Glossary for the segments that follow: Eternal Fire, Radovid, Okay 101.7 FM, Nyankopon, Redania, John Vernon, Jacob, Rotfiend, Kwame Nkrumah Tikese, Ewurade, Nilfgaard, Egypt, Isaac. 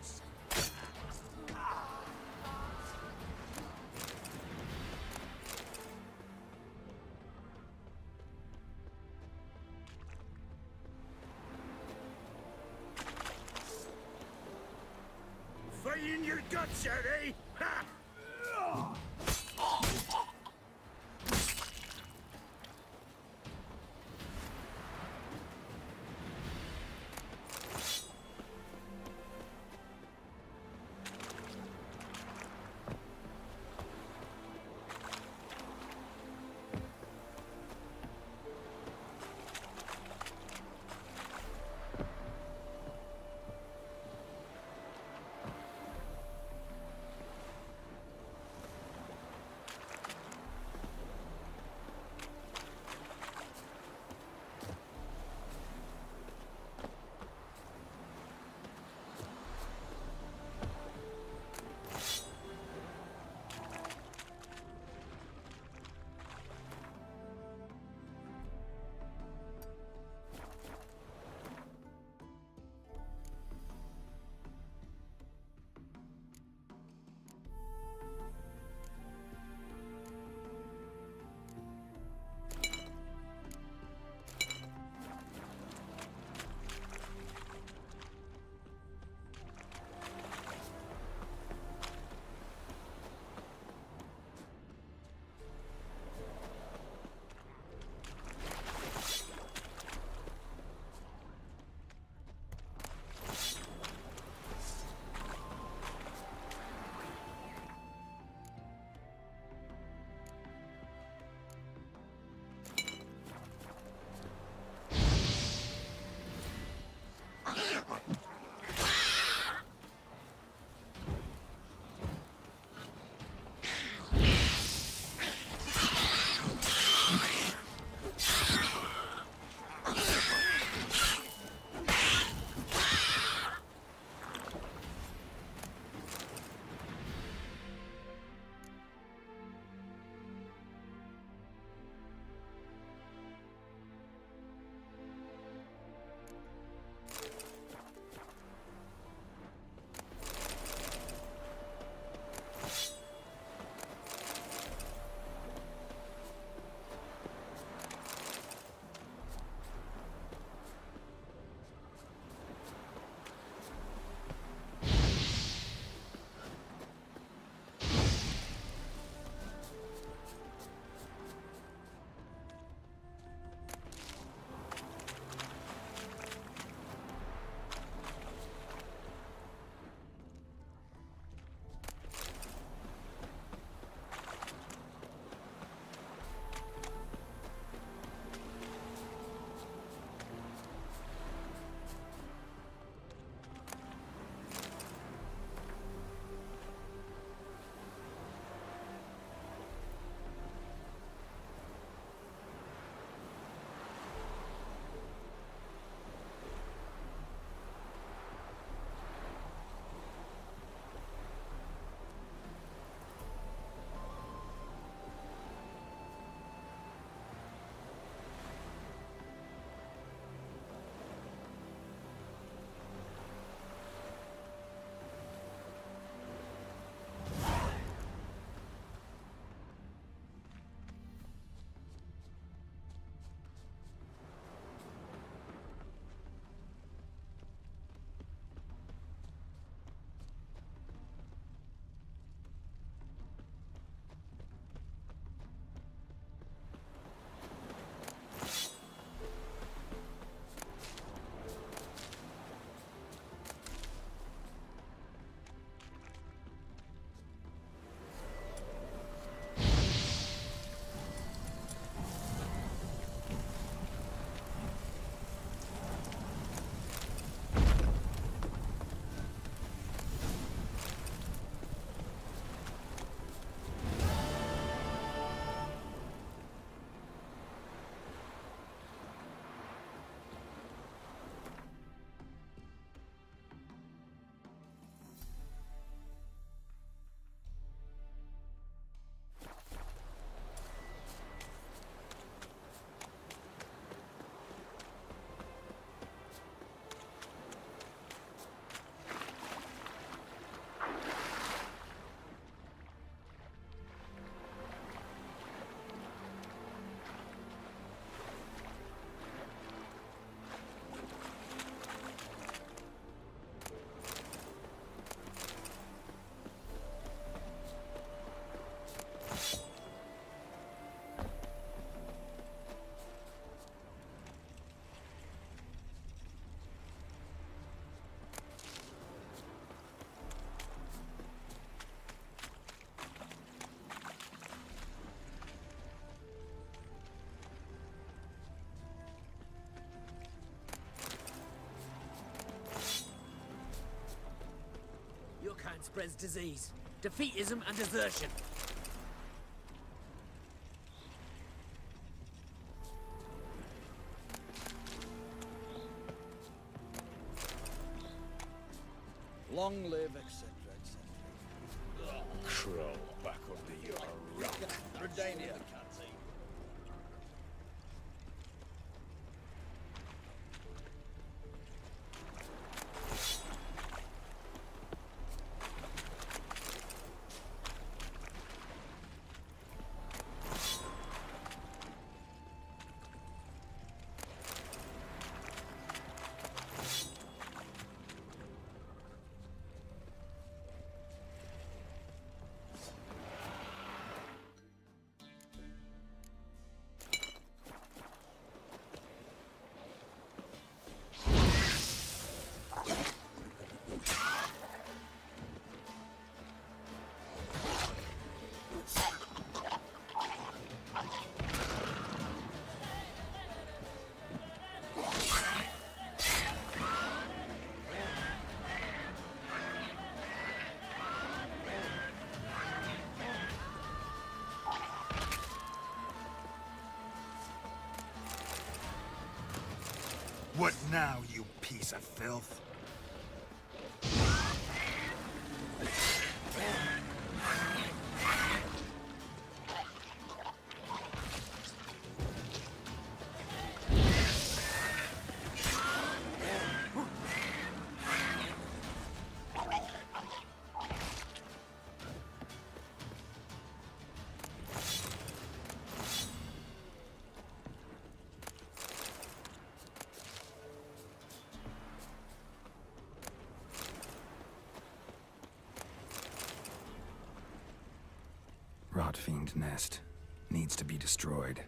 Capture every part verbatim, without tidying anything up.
chance. Fight in your guts, Eddie! Ha! Spreads disease, defeatism and desertion. Long live, et cetera, et cetera. Crawl back under your rock. Redania. What now, you piece of filth? Rotfiend nest needs to be destroyed.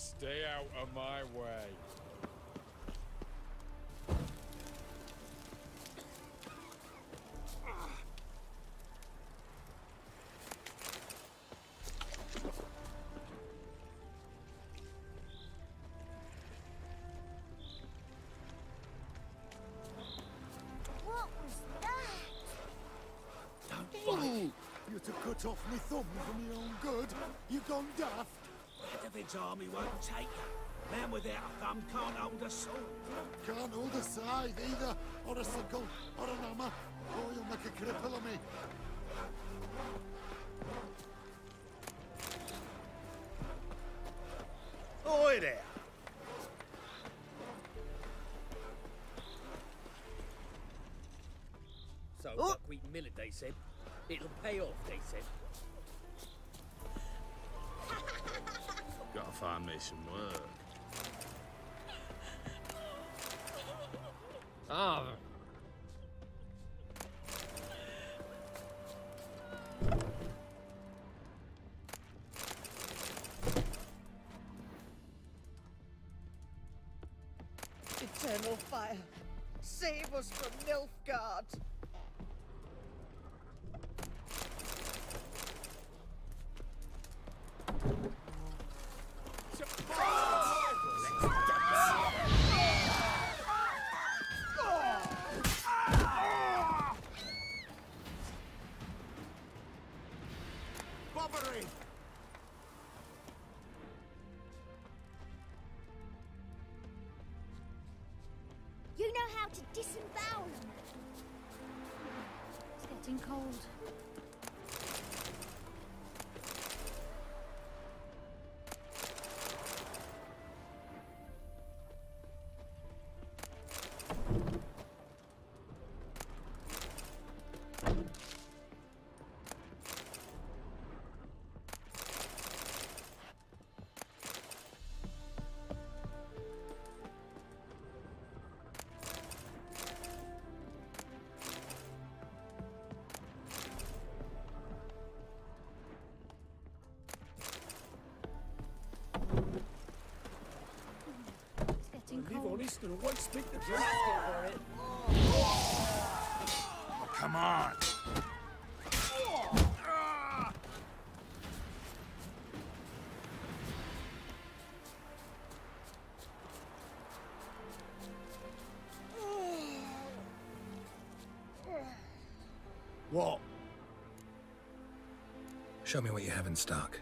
Stay out of my way. cut off my thumb for me own good. You gone daft? Radovid's army won't take you. Man without a thumb can't hold a sword. Can't hold a scythe either, or a sickle, or an hammer. Oh, you'll make a cripple of me. Oi there! So, oh. Buckwheat and millet, they said. It'll pay off, they said. Gotta find me some work. Ah. Oh. Eternal Fire, save us from Nilfgaard! You know how to disembowel them. It's getting cold. Leave honest and won't speak the truth for it. Oh, come on. What? Show me what you have in stock.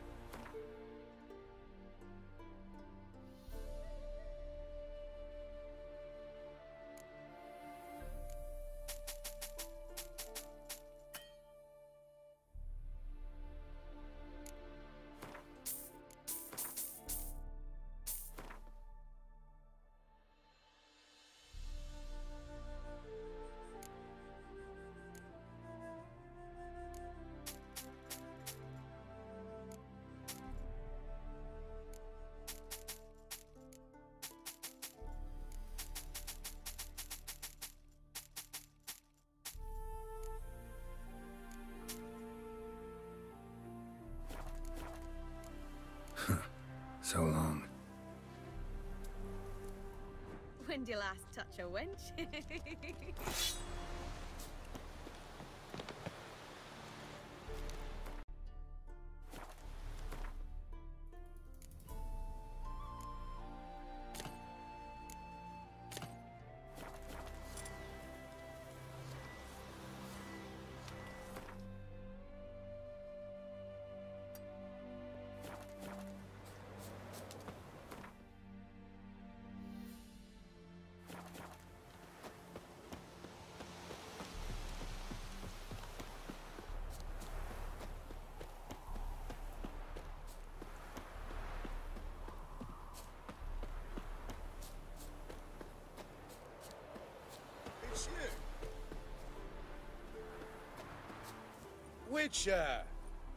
So long. When did you last touch a wench? Witcher!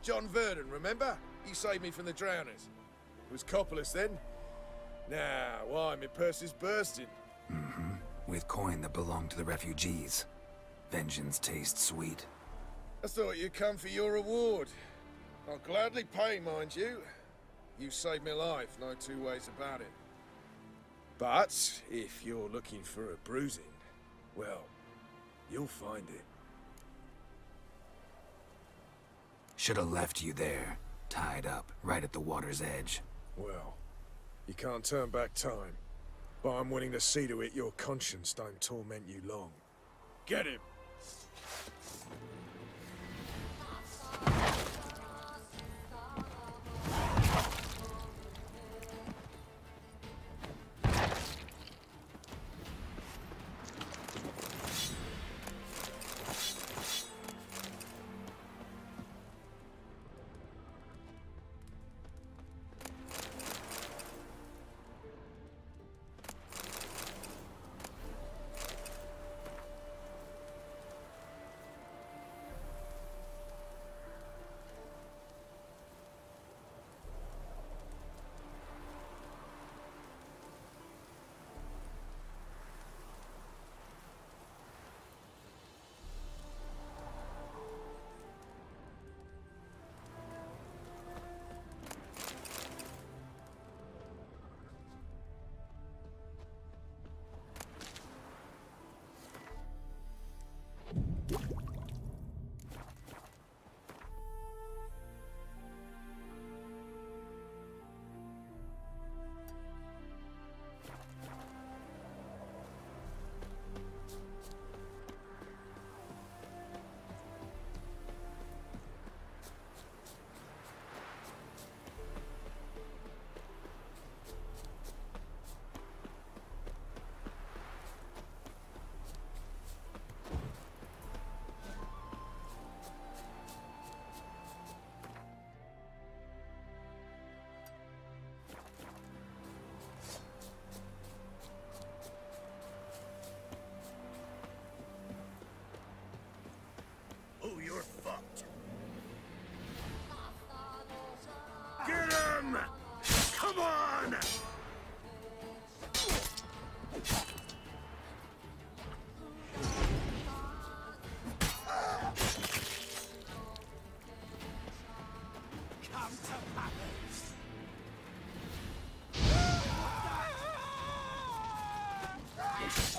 John Vernon, remember? He saved me from the drowners. It was copperless then. Now, why, my purse is bursting. Mm-hmm. With coin that belonged to the refugees. Vengeance tastes sweet. I thought you'd come for your reward. I'll gladly pay, mind you. You saved my life, no two ways about it. But if you're looking for a bruising, well, you'll find it. Should have left you there, tied up, right at the water's edge. Well, you can't turn back time, but I'm willing to see to it your conscience don't torment you long. Get him!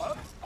Up.